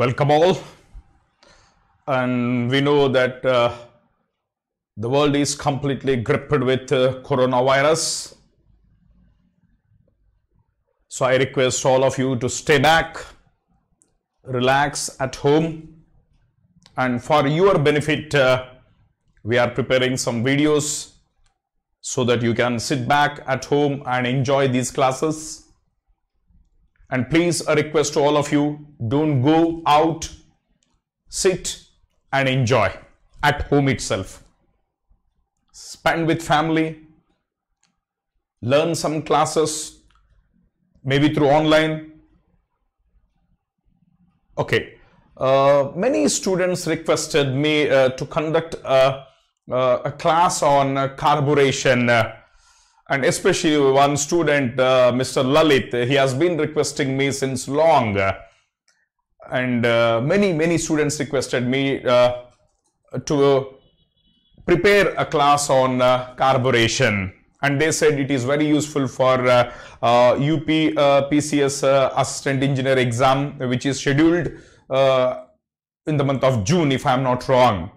Welcome all, and we know that the world is completely gripped with coronavirus. So I request all of you to stay back, relax at home, and for your benefit we are preparing some videos so that you can sit back at home and enjoy these classes. And please, a request to all of you, don't go out, sit and enjoy at home itself. Spend with family, learn some classes, maybe through online. Okay, many students requested me to conduct a class on carburetion. And especially one student, Mr. Lalit, he has been requesting me since long. And many students requested me to prepare a class on carburetion. And they said it is very useful for UP PCS Assistant Engineer exam, which is scheduled in the month of June, if I am not wrong.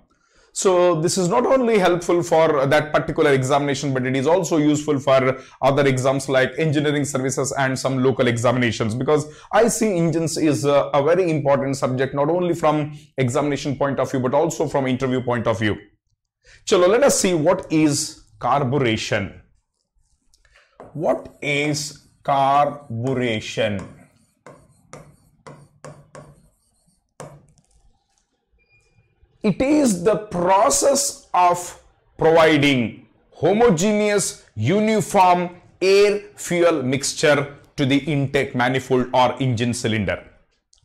So this is not only helpful for that particular examination, but it is also useful for other exams like engineering services and some local examinations, because IC engines is a very important subject, not only from examination point of view, but also from interview point of view. Chalo, let us see what is carburetion. What is carburetion? It is the process of providing homogeneous, uniform air-fuel mixture to the intake manifold or engine cylinder.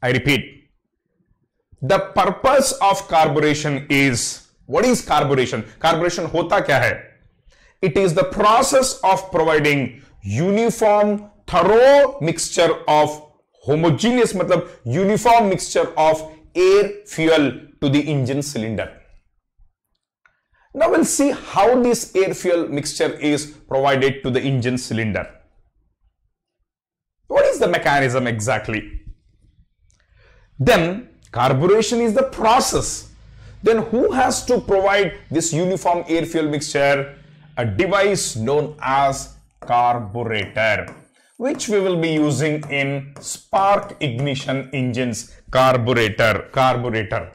I repeat, the purpose of carburetion is, what is carburetion? Carburetion hota kya hai? It is the process of providing uniform, thorough mixture of homogeneous, matlab uniform mixture of air-fuel to the engine cylinder. Now we'll see how this air fuel mixture is provided to the engine cylinder. What is the mechanism exactly? Then carburetion is the process. Then who has to provide this uniform air fuel mixture? A device known as carburetor, which we will be using in spark ignition engines. Carburetor.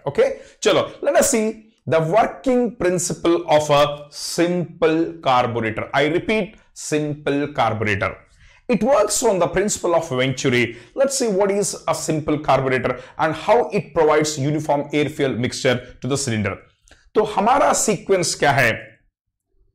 Okay, chalo, let us see the working principle of a simple carburetor. I repeat, simple carburetor. It works on the principle of venturi. Let's see what is a simple carburetor and how it provides uniform air fuel mixture to the cylinder. So, hamara sequence kya hai?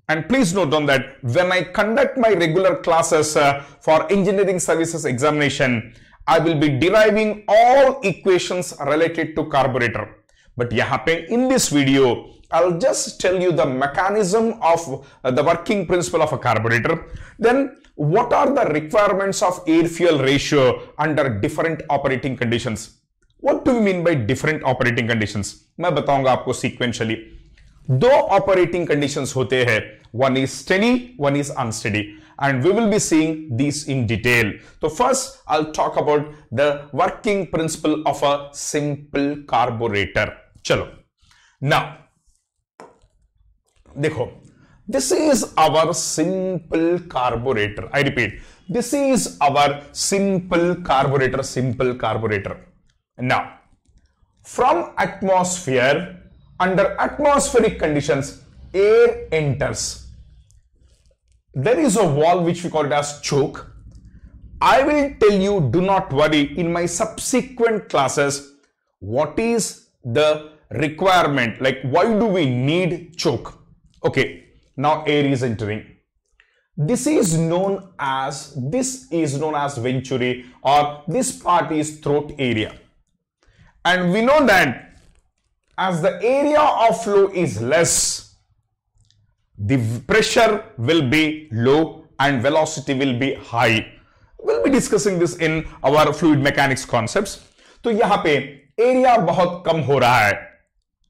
And please note on that, when I conduct my regular classes for engineering services examination, I will be deriving all equations related to carburetor. But yahan pe in this video, I'll just tell you the mechanism of the working principle of a carburetor. Then what are the requirements of air-fuel ratio under different operating conditions? What do you mean by different operating conditions? मैं बताऊंगा आपको sequentially. दो operating conditions होते हैं. One is steady, one is unsteady. And we will be seeing these in detail. So first, I'll talk about the working principle of a simple carburetor. Chalo. Now, dekho, this is our simple carburetor. I repeat, this is our simple carburetor, Now, from atmosphere, under atmospheric conditions, air enters. There is a valve which we call it as choke. I will tell you, do not worry, in my subsequent classes, what is the requirement, like why do we need choke? Okay, now air is entering. This is known as venturi, or this part is throat area. And we know that as the area of flow is less, the pressure will be low and velocity will be high. We'll be discussing this in our fluid mechanics concepts. तो यहाँ पे area बहुत कम हो रहा है.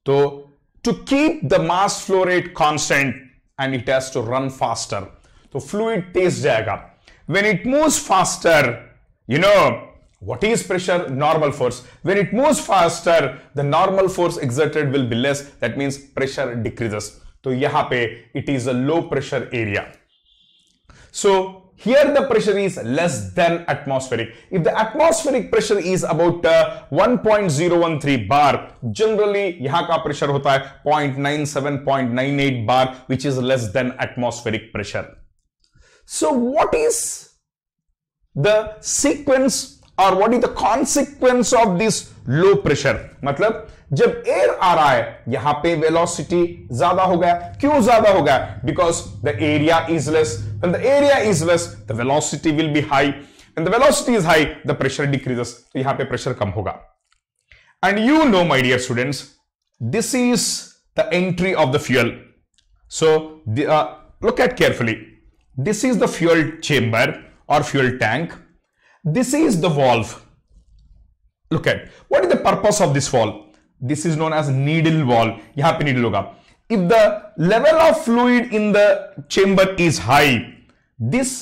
तो to keep the mass flow rate constant and it has to run faster. तो fluid तेज जाएगा. When it moves faster, you know What is pressure? Normal force. When it moves faster, the normal force exerted will be less. That means pressure decreases. So, yaha pe it is a low pressure area. So, here the pressure is less than atmospheric. If the atmospheric pressure is about 1.013 bar, generally yaha ka pressure hota hai 0.97, 0.98 bar, which is less than atmospheric pressure. So, what is the sequence और what is the consequence of this low pressure? मतलब जब air आ रहा है यहां पे velocity ज्यादा हो गया. क्यों ज्यादा हो गया? Because the area is less. When the area is less the velocity will be high. When the velocity is high the pressure decreases. तो यहां पे प्रेशर कम होगा. And you know my dear students, this is the entry of the fuel. So look at carefully. This is the fuel chamber और fuel tank. This is the valve. Look at what is the purpose of this valve. This is known as needle valve. यहाँ पे needle होगा. If the level of fluid in the chamber is high, this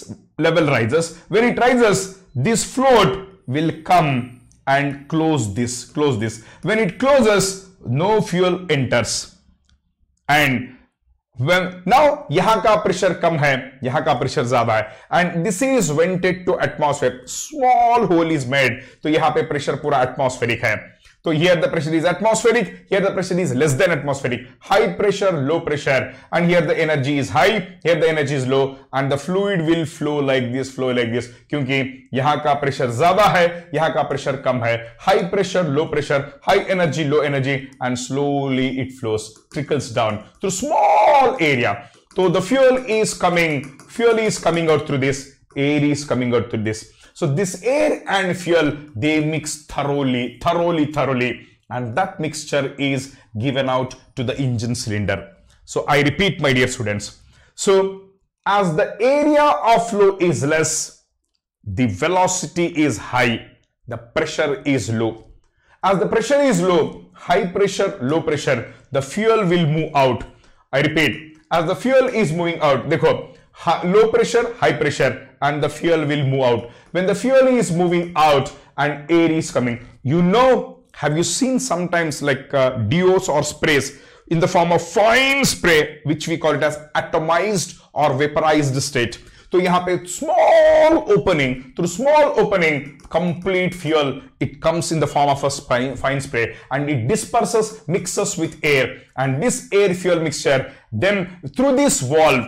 level rises. When it rises, this float will come and close this. Close this. When it closes, no fuel enters. And now यहाँ का pressure कम है, यहाँ का pressure ज्यादा है. And this is vented to atmosphere. Small hole is made. तो यहाँ पे प्रेशर पूरा एटमॉस्फेरिक है. तो here the pressure is atmospheric, here the pressure is less than atmospheric. High pressure, low pressure. And here the energy is high, here the energy is low. And the fluid will flow like this, flow like this. क्योंकि यहाँ का pressure ज्यादा है, यहाँ का pressure कम है. High pressure, low pressure, high energy, low energy. And slowly it flows, trickles down through small area. So the fuel is coming out through this, air is coming out through this. So this air and fuel, they mix thoroughly, and that mixture is given out to the engine cylinder. So I repeat, my dear students. So as the area of flow is less, the velocity is high, the pressure is low. As the pressure is low, high pressure, low pressure, the fuel will move out. I repeat, as the fuel is moving out, देखो, low pressure, high pressure, and the fuel will move out. When the fuel is moving out and air is coming, you know, have you seen sometimes like DOs or sprays in the form of fine spray, which we call it as atomized or vaporized state. तो यहां पे small opening, through small opening, complete fuel, it comes in the form of a fine spray and it disperses, mixes with air, and this air fuel mixture, then through this valve.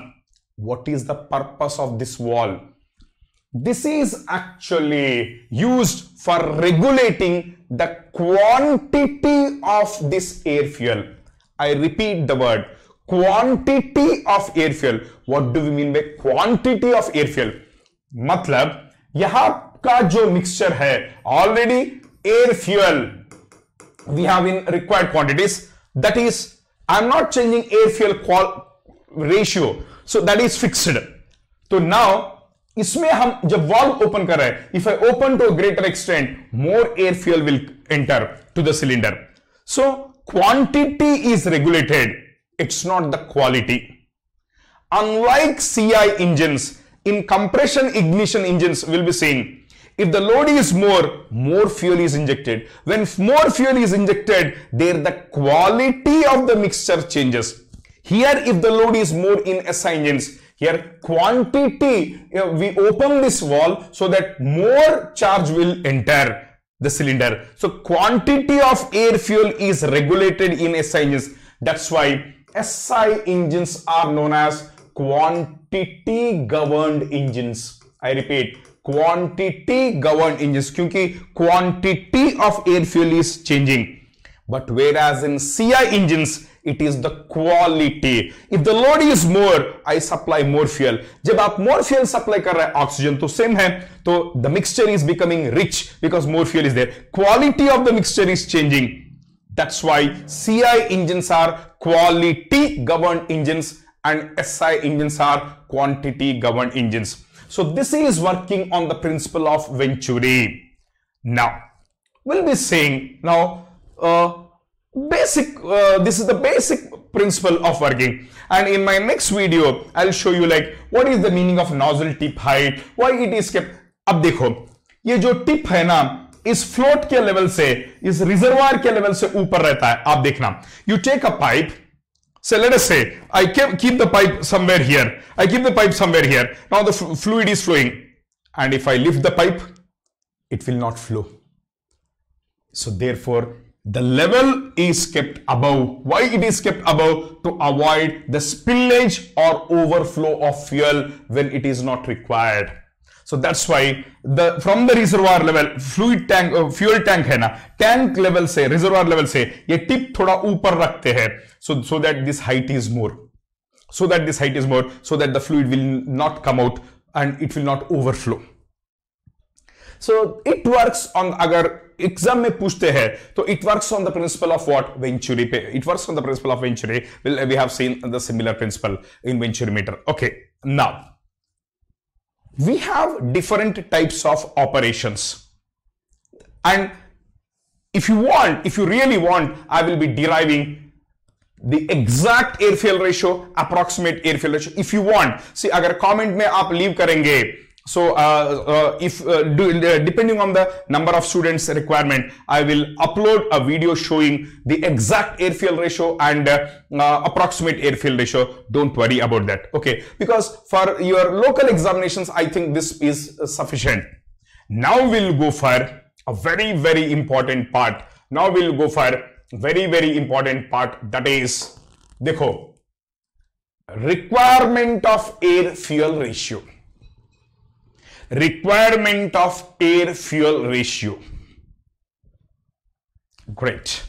What is the purpose of this valve? This is actually used for regulating the quantity of this air fuel. I repeat the word. Quantity of air fuel. What do we mean by quantity of air fuel? मतलब यहाँ का जो mixture है already air fuel we have in required quantities. That is, I am not changing air fuel ratio, so that is fixed. तो now इसमें हम जब valve open कर रहे हैं, if I open to a greater extent, more air fuel will enter to the cylinder. So quantity is regulated. It's not the quality. Unlike CI engines, in compression ignition engines will be seen. If the load is more fuel is injected. When more fuel is injected, there the quality of the mixture changes. Here, if the load is more in SI engines, here quantity, we open this valve so that more charge will enter the cylinder. So quantity of air fuel is regulated in SI engines. That's why SI engines are known as quantity governed engines. I repeat, quantity governed engines, because quantity of air fuel is changing. But whereas in CI engines, it is the quality. If the load is more, I supply more fuel. जब आप more fuel supply कर रहे हैं, oxygen तो same है, तो the mixture is becoming rich because more fuel is there. Quality of the mixture is changing. That's why CI engines are quality governed engines and SI engines are quantity governed engines. So this is working on the principle of venturi. Now we'll be saying now this is the basic principle of working, and in my next video I'll show you like what is the meaning of nozzle tip height, why it is kept. अब देखो ये जो tip है ना इस float के level से, इस रिजर्वायर के लेवल से ऊपर रहता है। आप देखना, you take a pipe, so let us say I keep the pipe somewhere here, I keep the pipe somewhere here, now the fluid is flowing, and if I lift the pipe it will not flow, so therefore the level is kept above. Why it is kept above? To avoid the spillage or overflow of fuel when it is not required. So that's why the from the reservoir level fluid tank fuel tank है ना, tank level से reservoir level से ये tip थोड़ा ऊपर रखते हैं, so that this height is more, so that the fluid will not come out and it will not overflow. So it works on, अगर एग्जाम में पूछते हैं तो it works on the principle of what? Venturi पे it works on the principle of venturi. We have seen the similar principle in venturimeter. Okay, now we have different types of operations, and if you really want I will be deriving the exact air fuel ratio, approximate air fuel ratio if you want. See, agar comment mein aap leave karenge, so depending on the number of students requirement, I will upload a video showing the exact air fuel ratio and approximate air fuel ratio. Don't worry about that, okay, because for your local examinations I think this is sufficient. Now we'll go for a very, very important part, that is, dekho, requirement of air fuel ratio. Requirement of air fuel ratio. Great.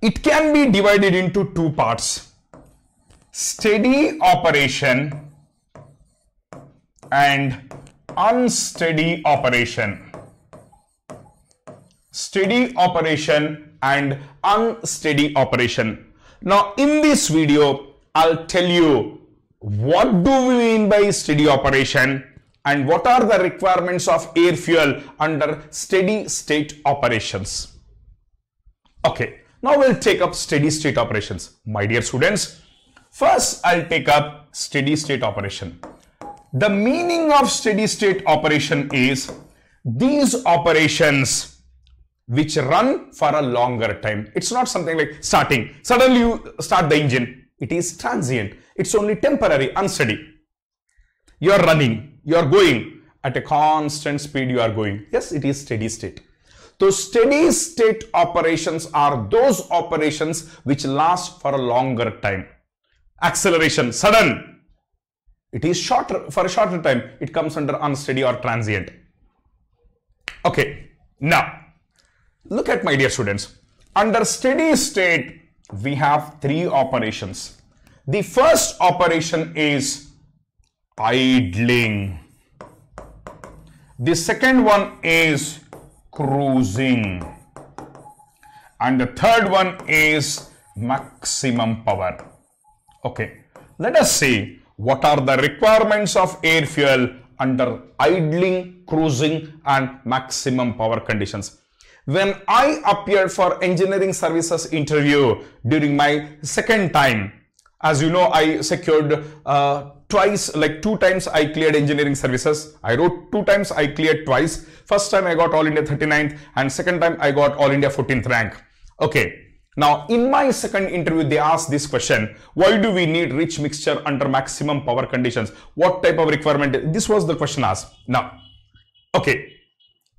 It can be divided into two parts: steady operation and unsteady operation. Steady operation and unsteady operation. Now, in this video, I'll tell you what do we mean by steady operation, and what are the requirements of air fuel under steady state operations. Okay, now we'll take up steady state operations. My dear students, first I'll take up steady state operation. The meaning of steady state operation is these operations which run for a longer time. It's not something like starting. Suddenly you start the engine. It is transient. It's only temporary, unsteady. You're running. You are going at a constant speed. You are going. Yes, it is steady state. So steady state operations are those operations which last for a longer time. Acceleration, sudden, it is shorter, for a shorter time. It comes under unsteady or transient. Okay, now look at, my dear students, under steady state we have three operations. The first operation is idling, the second one is cruising, and the third one is maximum power. Okay, let us see what are the requirements of air fuel under idling, cruising and maximum power conditions. When I appeared for engineering services interview during my second time, as you know, I secured two times I cleared engineering services. I wrote two times, I cleared twice. First time I got All India 39th and second time I got All India 14th rank. Okay, now in my second interview they asked this question: why do we need rich mixture under maximum power conditions? What type of requirement? This was the question asked. Now, okay,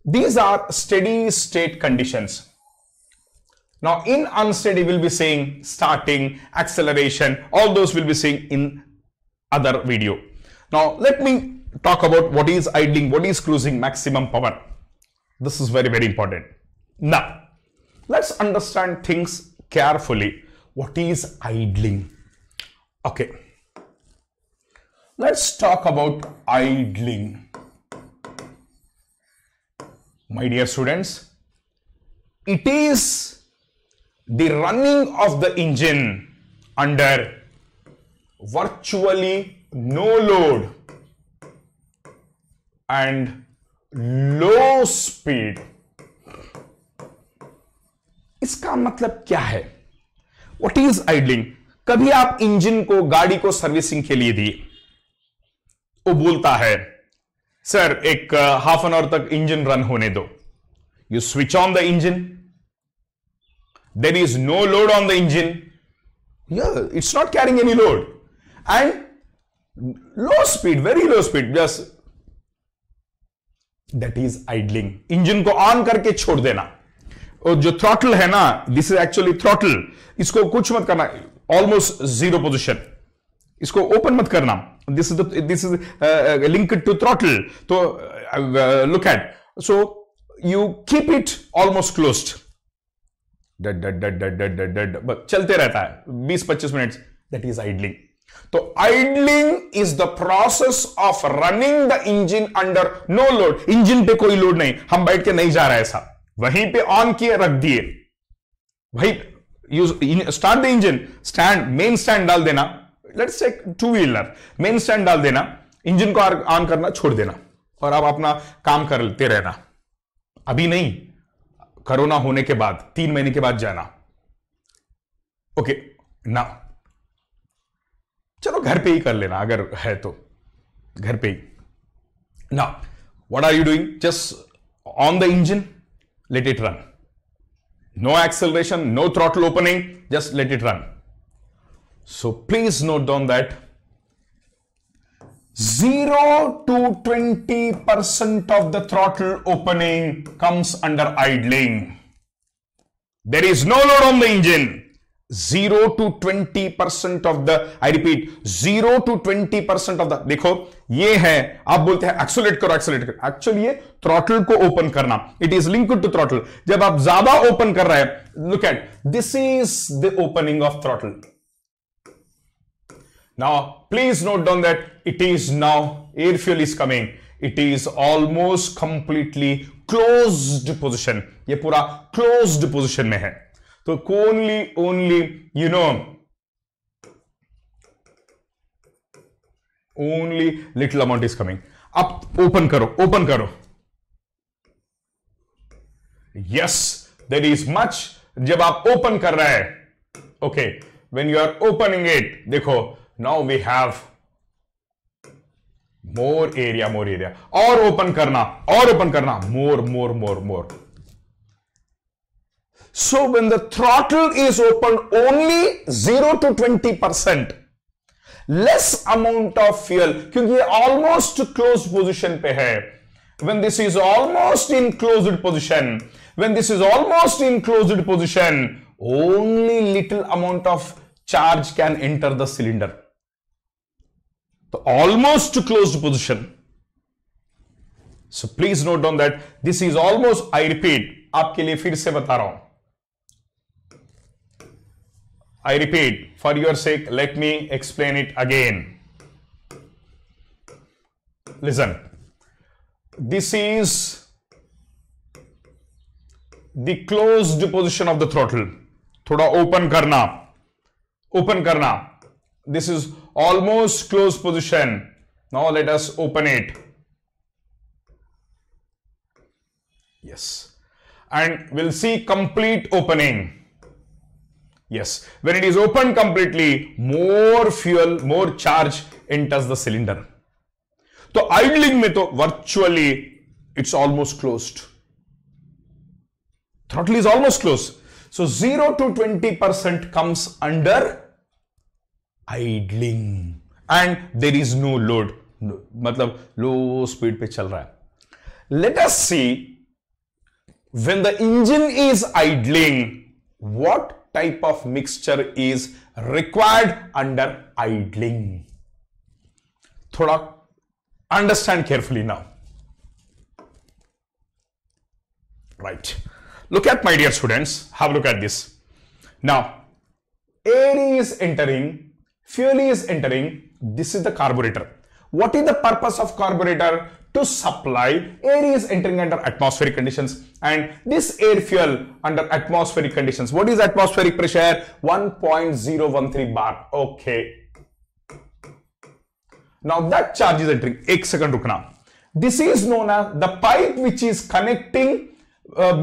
these are steady state conditions. Now in unsteady we'll be saying starting, acceleration, all those we'll be saying in other video. Now let me talk about what is idling, what is cruising, maximum power. This is very, very important. Now let's understand things carefully. What is idling? Okay, let's talk about idling. My dear students, it is the running of the engine under virtually no load and low speed. इसका मतलब क्या है? What is idling? कभी आप engine को, गाड़ी को servicing के लिए दिए, वो बोलता है सर एक हाफ एन आवर तक इंजन रन होने दो, you switch on the engine. There is no load on the engine. Yeah, it's not carrying any load. And low speed, very low speed, just that is idling. Engine को on करके छोड़ देना. और जो throttle है ना, this is actually throttle, इसको कुछ मत करना, ऑलमोस्ट जीरो पोजिशन, इसको ओपन मत करना. This is linked to throttle. तो look at, so you keep it almost closed. डड डड डड डड डड डड चलते रहता है 20-25 मिनट. That is idling. तो idling is the process of running the engine under no load. Engine पे कोई लोड नहीं, हम बैठ के नहीं जा रहा है ऐसा, वहीं पे ऑन किए रख दिए भाई. Start the engine, stand, main stand डाल देना. Let's take two wheeler, main stand डाल देना, इंजन को ऑन करना छोड़ देना और आप अपना काम कर लेते रहना. अभी नहीं, कोरोना होने के बाद 3 महीने के बाद जाना. ओके ना, चलो घर पे ही कर लेना अगर है तो, घर पे ही ना. What are you doing? Just on the engine, let it run, no acceleration, no throttle opening, just let it run. So please note down that 0 to 20% of the throttle opening comes under idling. There is no load on the engine. 0 to 20% of the, I repeat, 0 to 20% of the. देखो ये है, आप बोलते हैं एक्सोलेट करो एक्सोलेट करो, actually ये throttle को ओपन करना. It is linked to throttle. जब आप ज्यादा ओपन कर रहे हैं, look at, this is the opening of throttle. Now, please note down that it is now, air fuel is coming. It is almost completely closed position. ये पूरा closed position में है. तो only, you know, only little amount is coming. अब open करो, open करो. Yes, there is much. जब आप open कर रहे हैं, okay, when you are opening it, देखो. Now we have more area, और ओपन करना, more. So when the throttle is opened only 0 to 20%, less amount of fuel, क्योंकि ये almost closed position पे है. When this is almost in closed position, only little amount of charge can enter the cylinder. Almost to closed position. So please note down that this is almost, I repeat, आपके लिए फिर से बता रहा हूं. I repeat for your sake, let me explain it again. Listen, this is the closed position of the throttle. थोड़ा open करना, This is almost closed position. Now let us open it. Yes. And we'll see complete opening. Yes. When it is open completely, more fuel, more charge enters the cylinder. So idling mein to virtually it's almost closed. Throttle is almost closed. So 0 to 20% comes under idling and there is no load. मतलब low speed पे चल रहा है. Let us see when the engine is idling, what type of mixture is required under idling. थोड़ा understand carefully now. Right. Look at my dear students. Have a look at this. Now, air is entering. Fuel is entering. This is the carburetor. What is the purpose of carburetor? To supply air is entering under atmospheric conditions, and this air fuel under atmospheric conditions. What is atmospheric pressure? 1.013 bar. Okay. Now that charge is entering. 1 second rukna. This is known as the pipe which is connecting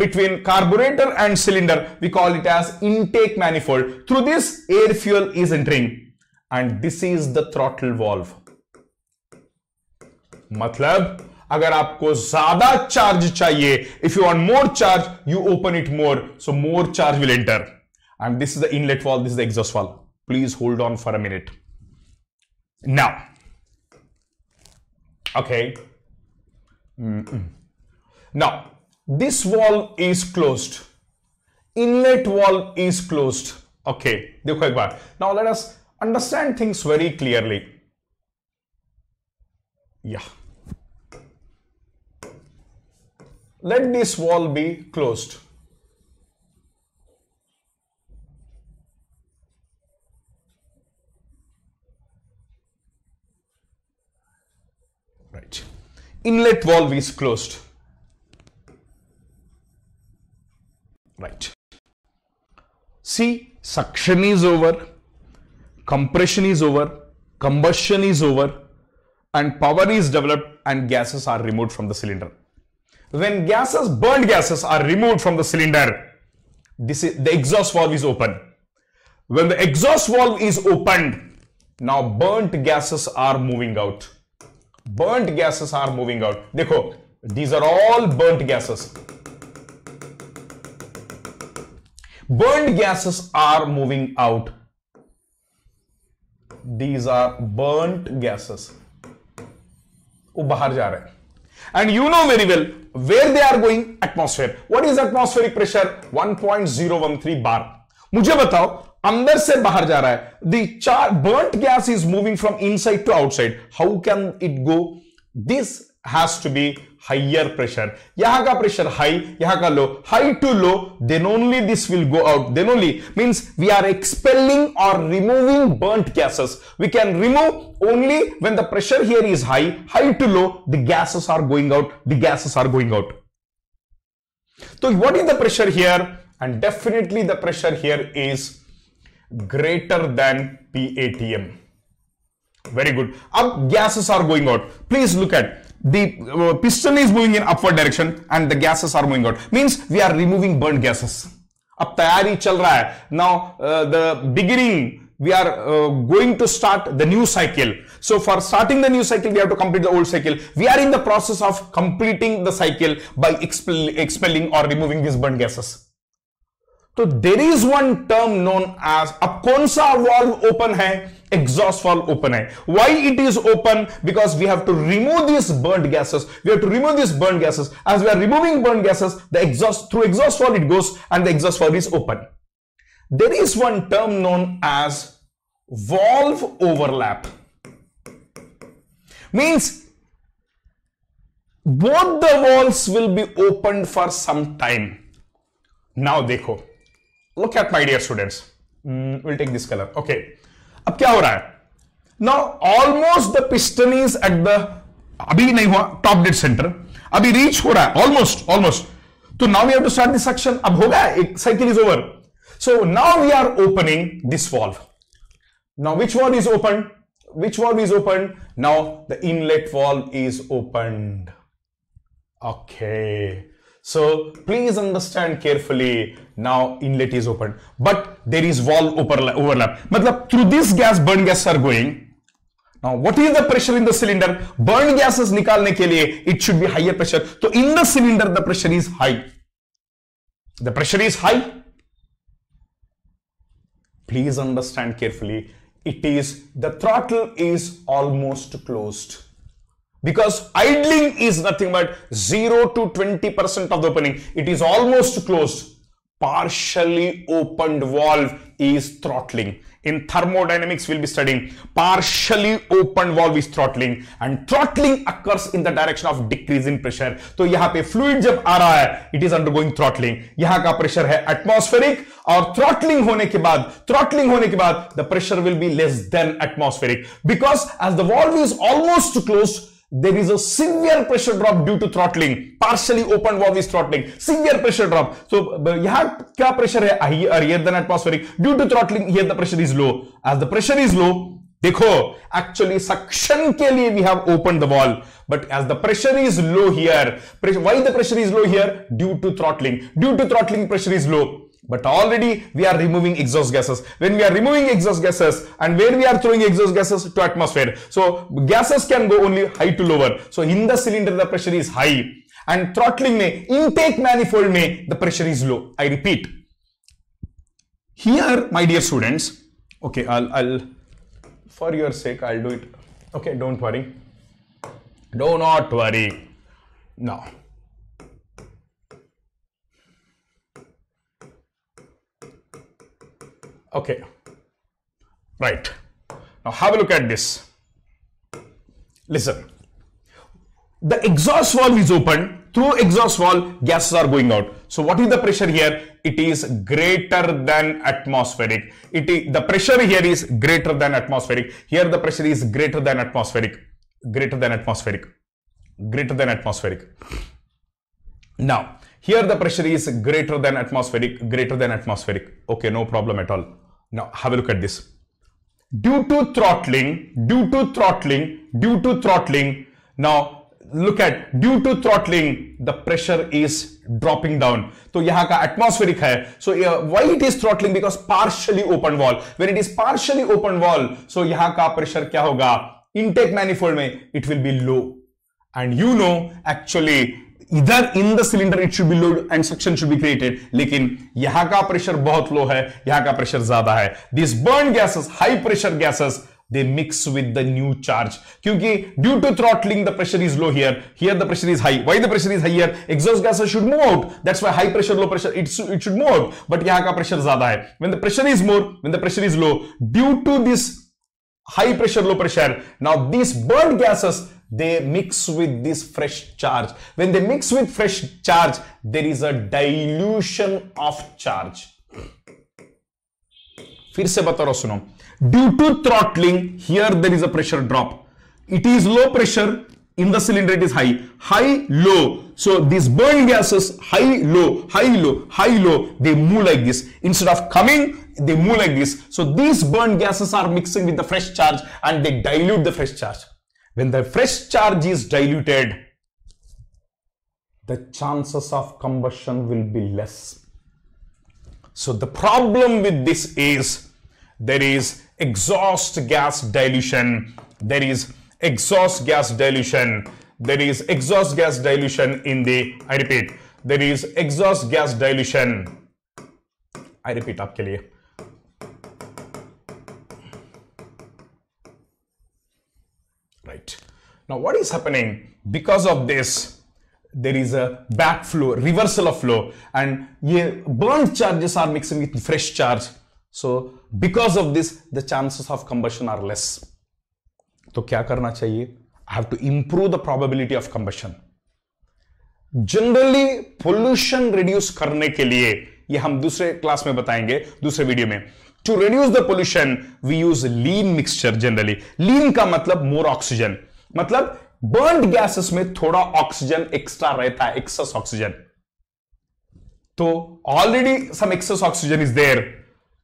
between carburetor and cylinder. We call it as intake manifold. Through this, air fuel is entering. And this is the throttle valve. मतलब अगर आपको ज्यादा charge चाहिए, if you want more charge you open it more, so more charge will enter. And this is the inlet valve, this is the exhaust valve. Please hold on for a minute. Now, okay. Now, this valve is closed. Inlet valve is closed. Okay. Now let us understand things very clearly. Yeah. Let this valve be closed. Inlet valve is closed, right? See, suction is over, compression is over, combustion is over, and power is developed and gases are removed from the cylinder. When gases, burned gases are removed from the cylinder, this is the exhaust valve is open. When the exhaust valve is opened, now burnt gases are moving out. Burnt gases are moving out. Dekho, these are all burnt gases. Burnt gases are moving out. These are burnt gases. Oh, bahar ja rahe. And you know very well where they are going. Atmosphere. What is atmospheric pressure? 1.013 bar. Mujhe batao. अंदर से बाहर जा रहा है. The burnt gas is moving from inside to outside. How can it go? This has to be higher pressure. यहाँ का pressure high, यहाँ का low. High to low, then only this will go out. Then only means we are expelling or removing burnt gases. We can remove only when the pressure here is high. High to low, the gases are going out. The gases are going out. So what is the pressure here? And definitely the pressure here is greater than PATM. Very good. Up gases are going out. Please look at the piston is moving in upward direction and the gases are moving out. Means we are removing burnt gases. Ab tayari chal raha hai. Now the beginning we are going to start the new cycle. So for starting the new cycle we have to complete the old cycle. We are in the process of completing the cycle by expelling or removing these burnt gases. तो there is one term known as. अब कौन सा valve open है? Exhaust valve open है. Why it is open? Because we have to remove this burn gases. We have to remove this burn gases. As we are removing burn gases, the exhaust, through exhaust valve it goes and the exhaust valve is open. There is one term known as valve overlap. Means both the valves will be open for some time. Now देखो, look at my dear students. We'll take this color. Okay. अब क्या हो रहा है? Now almost the piston is at the, अभी नहीं हुआ top dead center, अभी reach हो रहा है almost. तो now we have to start this suction. अब होगा, एक cycle is over. So now we are opening this valve. Now which valve is opened? Now the inlet valve is opened. Okay. So please understand carefully. Now inlet is open, but there is valve overlap. मतलब through this gas, burn gases are going. Now what is the pressure in the cylinder? Burn gases निकालने के लिए it should be higher pressure. So in the cylinder the pressure is high. The pressure is high. Please understand carefully. It is, the throttle is almost closed. Because idling is nothing but 0 to 20% of the opening. It is almost closed. Partially opened valve is throttling. In thermodynamics we will be studying. Partially opened valve is throttling. And throttling occurs in the direction of decrease in pressure. So यहाँ पे fluid जब आ रहा है, it is undergoing throttling. यहाँ का pressure है atmospheric. और throttling होने के बाद the pressure will be less than atmospheric. Because as the valve is almost closed, there is a severe pressure drop due to throttling. Partially open valve is throttling. Severe pressure drop. So, यहाँ क्या pressure है? Higher than atmospheric. Due to throttling, here the pressure is low. As the pressure is low, देखो, actually suction के लिए we have opened the valve. But as the pressure is low here, why the pressure is low here? Due to throttling. Due to throttling, pressure is low. But already we are removing exhaust gases. When we are removing exhaust gases, and where we are throwing exhaust gases? To atmosphere. So gases can go only high to lower. So in the cylinder the pressure is high, and throttling mein, intake manifold mein, the pressure is low. I repeat. Here, my dear students, okay, I'll for your sake, I'll do it. Okay, don't worry. Do not worry. Now, okay, right. Now have a look at this. Listen. The exhaust valve is open. Through exhaust valve, gases are going out. So what is the pressure here? It is greater than atmospheric. The pressure here is greater than atmospheric. Here the pressure is greater than atmospheric. Greater than atmospheric. Greater than atmospheric. Now, here the pressure is greater than atmospheric. Greater than atmospheric. Okay, no problem at all. Now, have a look at this. Due to throttling, now, look at, due to throttling, the pressure is dropping down. So, yaha ka atmospheric hai. So, why it is throttling? Because partially open valve. When it is partially open valve, so yaha ka pressure kya hoga? Intake manifold mein, it will be low. And you know, actually, either in the cylinder it should be low and suction should be created. Lekin, yaha ka pressure bahut low hai, yaha ka pressure zyada hai. These burn gases, high pressure gases, they mix with the new charge. Because due to throttling, the pressure is low here. Here the pressure is high. Why the pressure is higher? Exhaust gases should move out. That's why high pressure, low pressure, it should move out. But yaha ka pressure zyada hai. When the pressure is more, when the pressure is low, due to this high pressure, low pressure, now these burnt gases, they mix with this fresh charge. When they mix with fresh charge, there is a dilution of charge. Fir se bata raha suno. Due to throttling, here there is a pressure drop. It is low pressure, in the cylinder it is high. High, low. So these burn gases, high, low, high, low, high, low, they move like this. Instead of coming, they move like this. So these burn gases are mixing with the fresh charge and they dilute the fresh charge. When the fresh charge is diluted, the chances of combustion will be less. So the problem with this is, there is exhaust gas dilution. There is exhaust gas dilution. There is exhaust gas dilution in the, I repeat, there is exhaust gas dilution. I repeat आपके लिए. Right. Now what is happening? Because of this, there is a backflow, reversal of flow, and ये burnt charges are mixing with fresh charge. So, because of this, the chances of combustion are less. So, kya karna chahiye? I have to improve the probability of combustion. Generally, pollution reduce karne ke liye, ye hum dusre class mein batayenge, dusre video mein. To reduce the pollution, we use lean mixture generally. Lean ka matlab more oxygen. Matlab, burnt gases mein thoda oxygen extra rehta hai, excess oxygen. So, already some excess oxygen is there.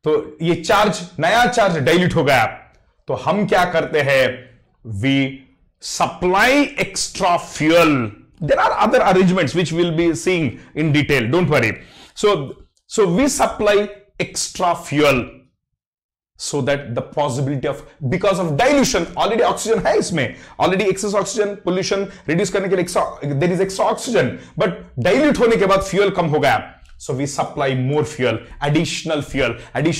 तो ये charge, नया charge dilute हो गया, तो हम क्या करते हैं? We supply extra fuel. There are other arrangements which we'll be seeing in detail. Don't worry. So we supply extra fuel so that the possibility of, because of dilution, already oxygen है इसमें, already excess oxygen, pollution reduce करने के लिए extra, there is extra oxygen, but dilute होने के बाद fuel कम हो गया. So we supply more fuel, additional fuel. When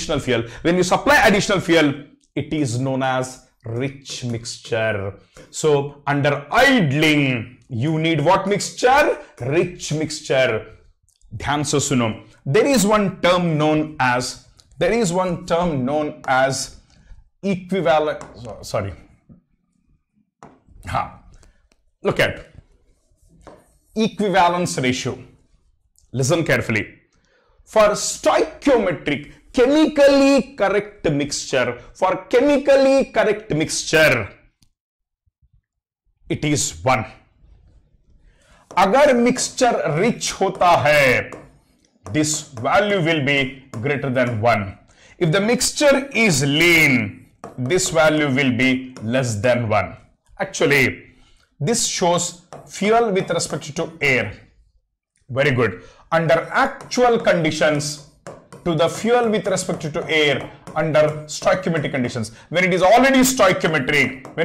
you supply additional fuel, it is known as rich mixture. So under idling, you need what mixture? Rich mixture. Dhyan se suno. There is one term known as equivalent. Sorry. Ha. Look at equivalence ratio. Listen carefully. For stoichiometric, chemically correct mixture, it is 1. Agar mixture rich hota hai, this value will be greater than 1. If the mixture is lean, this value will be less than 1. Actually, this shows fuel with respect to air. Very good. Under actual conditions, to the fuel with respect to air under stoichiometric conditions. When it is already stoichiometric,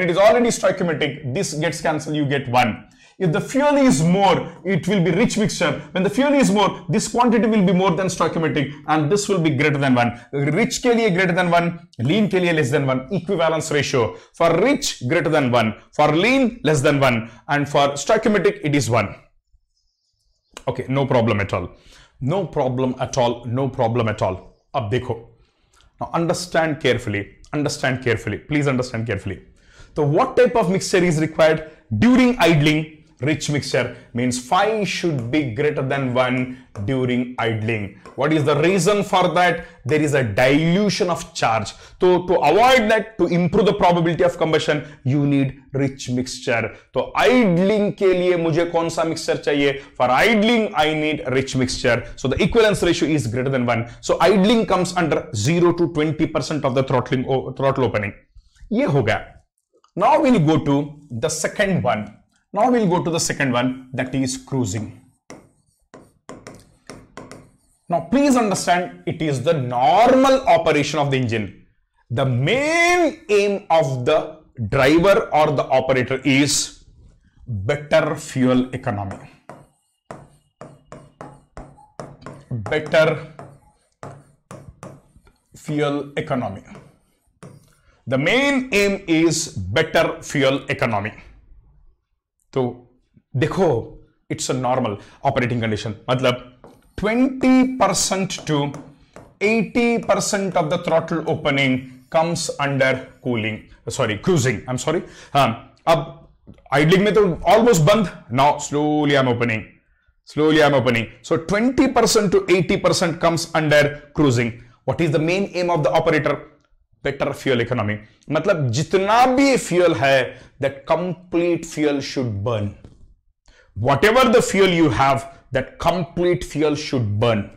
this gets cancelled, you get 1. If the fuel is more, it will be rich mixture. When the fuel is more, this quantity will be more than stoichiometric and this will be greater than 1. Rich ke liye greater than 1, lean ke liye less than 1. Equivalence ratio. For rich, greater than 1. For lean, less than 1. And for stoichiometric, it is 1. Okay, no problem at all. Ab dekho. Now understand carefully. Please understand carefully. So what type of mixture is required during idling? Rich mixture means phi should be greater than 1 during idling. What is the reason for that? There is a dilution of charge. So to avoid that, to improve the probability of combustion, you need rich mixture. So idling ke liye mujhe kaun sa mixture chahiye? For idling, I need rich mixture. So the equivalence ratio is greater than 1. So idling comes under 0 to 20% of the throttle opening. Ye ho gaya. Now we'll go to the second one. That is cruising. Now please understand, it is the normal operation of the engine. The main aim of the driver or the operator is better fuel economy. So dekho, it's a normal operating condition. Matlab 20% to 80% of the throttle opening comes under cruising. I'm sorry. Ab idling mein to almost band. Now slowly I'm opening. So 20% to 80% comes under cruising. What is the main aim of the operator? Better fuel economy. मतलब जितना भी fuel है, that complete fuel should burn. Whatever the fuel you have, that complete fuel should burn.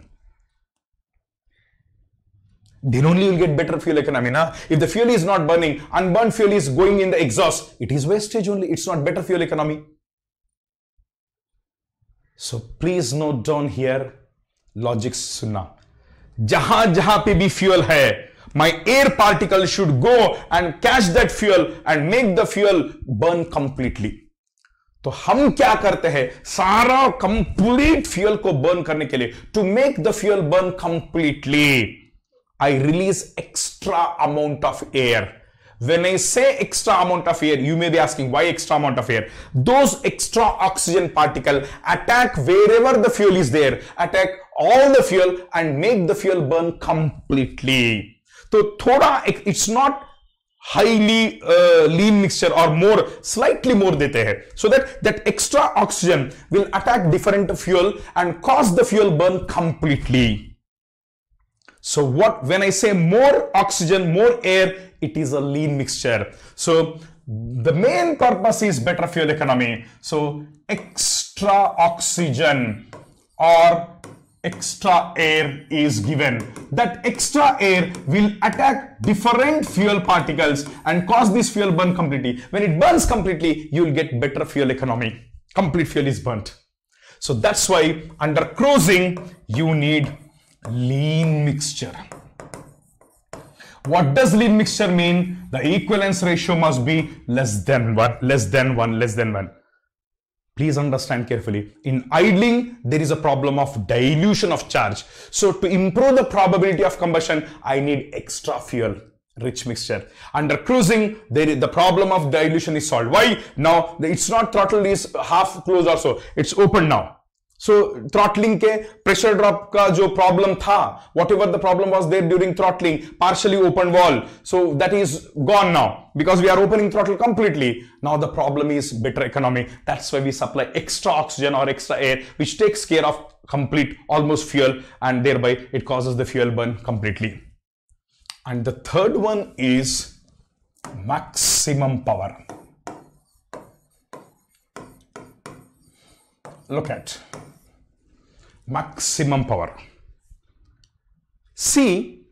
Then only you'll get better fuel economy, na? If the fuel is not burning, unburned fuel is going in the exhaust, it is wastage only. It's not better fuel economy. So please note down here, logics sunna. जहां जहां पे भी fuel है, my air particle should go and catch that fuel and make the fuel burn completely. तो हम क्या करते हैं? सारा complete fuel को burn करने के लिए, to make the fuel burn completely, I release extra amount of air. When I say extra amount of air, you may be asking why extra amount of air? Those extra oxygen particle attack wherever the fuel is there, attack all the fuel and make the fuel burn completely. So it's not highly lean mixture or more, slightly more dete hai, so that extra oxygen will attack different fuel and cause the fuel burn completely. So when I say more oxygen, more air, it is a lean mixture. So the main purpose is better fuel economy. So extra oxygen or extra air is given. That extra air will attack different fuel particles and cause this fuel burn completely. When it burns completely, you will get better fuel economy. Complete fuel is burnt. So that's why under cruising, you need lean mixture. What does lean mixture mean? The equivalence ratio must be less than 1, Please understand carefully. In idling, there is a problem of dilution of charge. So to improve the probability of combustion, I need extra fuel, rich mixture. Under cruising, the problem of dilution is solved. Why? Now, it's not throttled, it's half closed or so. It's open now. So throttling ke pressure drop ka jo problem tha, whatever the problem was there during throttling, partially open valve, so that is gone now because we are opening throttle completely. Now the problem is better economy. That's why we supply extra oxygen or extra air, which takes care of complete almost fuel, and thereby it causes the fuel burn completely. And the third one is maximum power. Look at maximum power. See,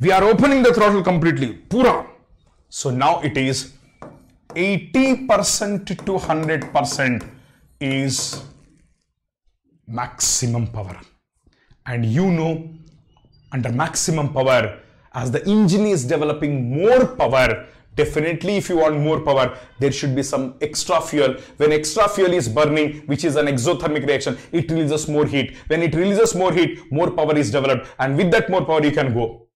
we are opening the throttle completely, pura. So now it is 80% to 100% is maximum power. And you know under maximum power. As the engine is developing more power, definitely if you want more power, there should be some extra fuel. When extra fuel is burning, which is an exothermic reaction, it releases more heat. When it releases more heat, more power is developed, and with that more power you can go.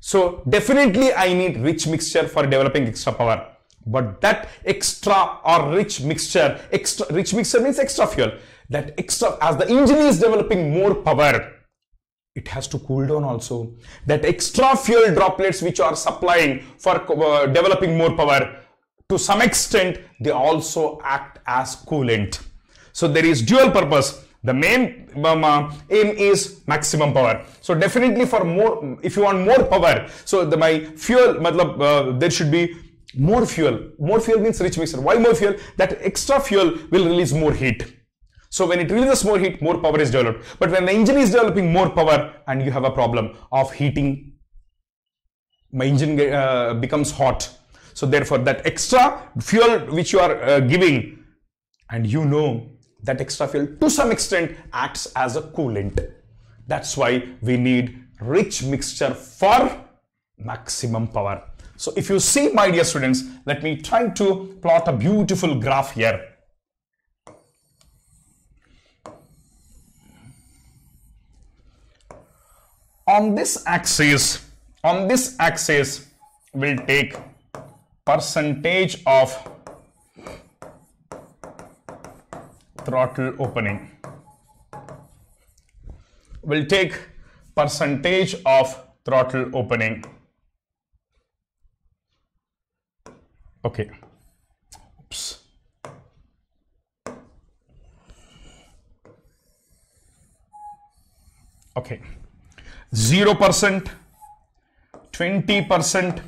So definitely I need rich mixture for developing extra power. But that extra or rich mixture, means extra fuel. That extra, as the engine is developing more power, it has to cool down also. That extra fuel droplets which are supplying for developing more power, to some extent they also act as coolant. So there is dual purpose. The main aim is maximum power. So definitely for more, if you want more power, so there should be more fuel. More fuel means rich mixture. Why more fuel? That extra fuel will release more heat. So when it releases more heat, more power is developed. But when the engine is developing more power and you have a problem of heating, my engine becomes hot. So therefore that extra fuel which you are giving, and you know that extra fuel to some extent acts as a coolant. That's why we need rich mixture for maximum power. So if you see, my dear students, let me try to plot a beautiful graph here. On this axis, we'll take percentage of throttle opening. We'll take percentage of throttle opening. Okay. Oops. Okay. 0%, 20%,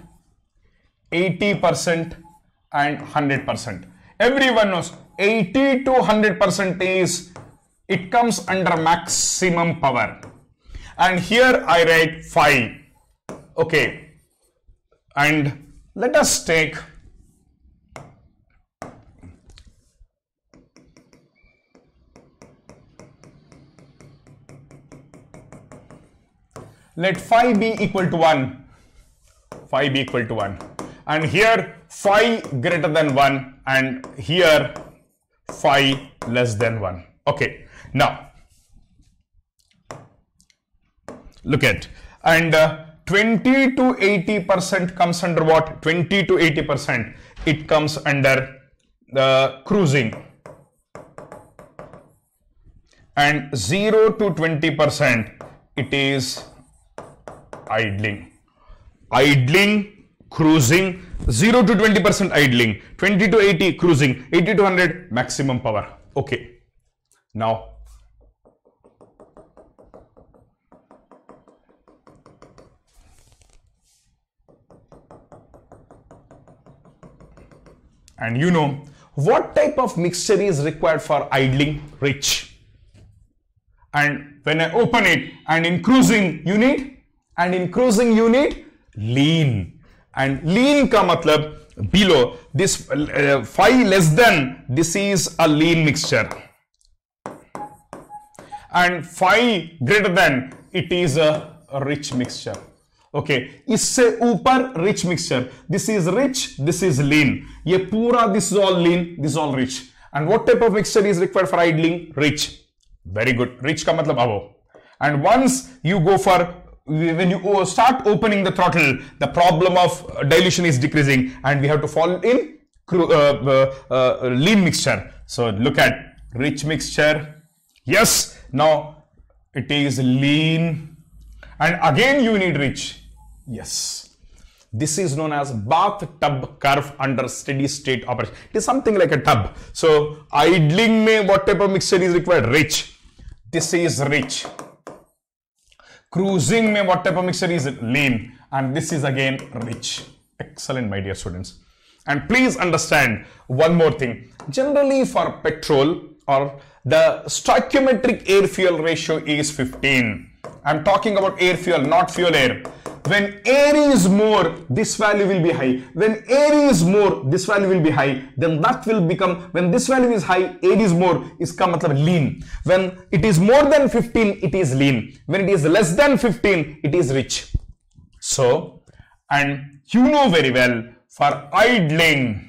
80%, and 100%. Everyone knows 80 to 100% is, it comes under maximum power. And here I write 5. Okay. And let us take 5 be equal to 1. 5 be equal to 1. And here 5 greater than 1. And here 5 less than 1. Okay. Now, look at. And 20 to 80% comes under what? 20 to 80%. It comes under cruising. And 0 to 20%. It is idling, cruising. 0 to 20% idling, 20 to 80 cruising, 80 to 100 maximum power. Okay, now and you know what type of mixture is required for idling? Rich. And when I open it, and in cruising you need lean. And lean ka matlab below this 5 less than, this is a lean mixture. And 5 greater than, it is a rich mixture. Okay, isse upar rich mixture. This is rich, this is lean. Ye pura, this is all lean, this is all rich. And what type of mixture is required for idling? Rich. Very good. Rich ka matlab above. And once you go for, when you start opening the throttle, the problem of dilution is decreasing, and we have to fall in lean mixture. So look at rich mixture. Yes, now it is lean, and again you need rich. Yes, this is known as bathtub curve under steady state operation. It is something like a tub. So idling mein what type of mixture is required? Rich. This is rich. Cruising mein what type of mixture is it? Lean. And this is again rich. Excellent, my dear students. And please understand one more thing. Generally for petrol, or the stoichiometric air fuel ratio is 15. I'm talking about air fuel, not fuel air. When air is more, this value will be high. When air is more, this value will be high. Then that will become, when this value is high, air is more, इसका मतलब lean. When it is more than 15, it is lean. When it is less than 15, it is rich. So, and you know very well, for idling,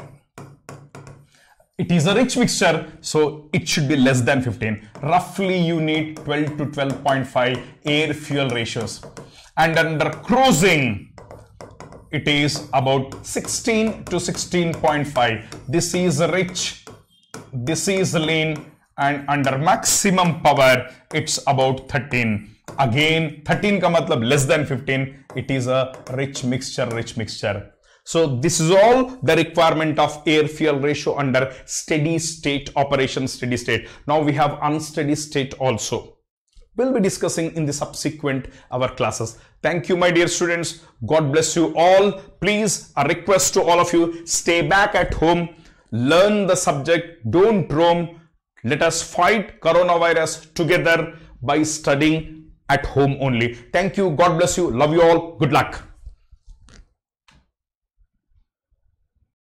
it is a rich mixture, so it should be less than 15. Roughly, you need 12 to 12.5 air-fuel ratios. And under cruising, it is about 16 to 16.5. This is rich, this is lean, and under maximum power, it's about 13. Again, 13 ka matlab less than 15. It is a rich mixture, So this is all the requirement of air-fuel ratio under steady state operation, Now we have unsteady state also. We'll be discussing in the subsequent our classes. Thank you, my dear students. God bless you all. Please, a request to all of you, stay back at home, learn the subject, don't roam. Let us fight coronavirus together by studying at home only. Thank you. God bless you. Love you all. Good luck.